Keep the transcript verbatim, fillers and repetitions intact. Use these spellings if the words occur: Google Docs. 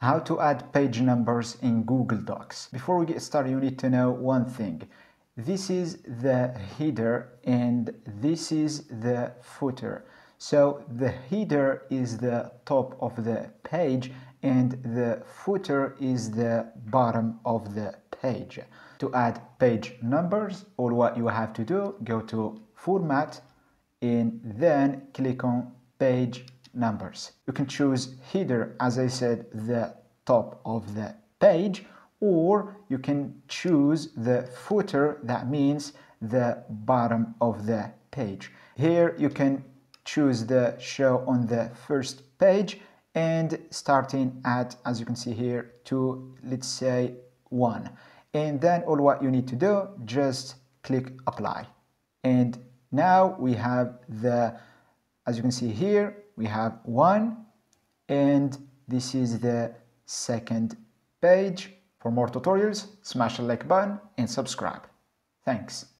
How to add page numbers in Google Docs. Before we get started, you need to know one thing. This is the header and this is the footer. So the header is the top of the page and the footer is the bottom of the page. To add page numbers, all what you have to do, go to Format and then click on Page Numbers. You can choose header, as I said, the top of the page, or you can choose the footer, that means the bottom of the page. Here you can choose the show on the first page and starting at, as you can see here, to, let's say, one. And then all what you need to do, just click apply. And now we have the, as you can see here, we have one, and this is the second page. For more tutorials, smash the like button and subscribe. Thanks.